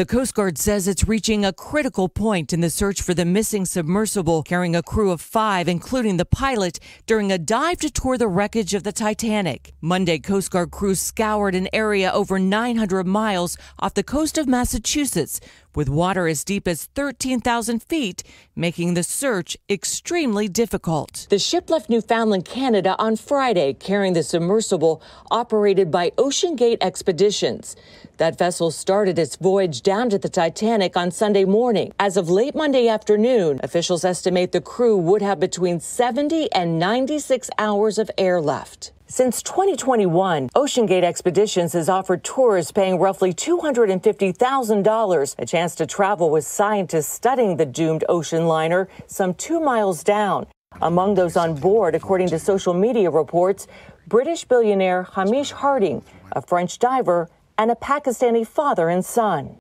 The Coast Guard says it's reaching a critical point in the search for the missing submersible carrying a crew of 5, including the pilot, during a dive to tour the wreckage of the Titanic. Monday, Coast Guard crews scoured an area over 900 miles off the coast of Massachusetts, with water as deep as 13,000 feet, making the search extremely difficult. The ship left Newfoundland, Canada on Friday, carrying the submersible operated by OceanGate Expeditions. That vessel started its voyage down to the Titanic on Sunday morning. As of late Monday afternoon, officials estimate the crew would have between 70 and 96 hours of air left. Since 2021, OceanGate Expeditions has offered tours paying roughly $250,000 a chance to travel with scientists studying the doomed ocean liner some 2 miles down. Among those on board, according to social media reports, British billionaire Hamish Harding, a French diver, and a Pakistani father and son.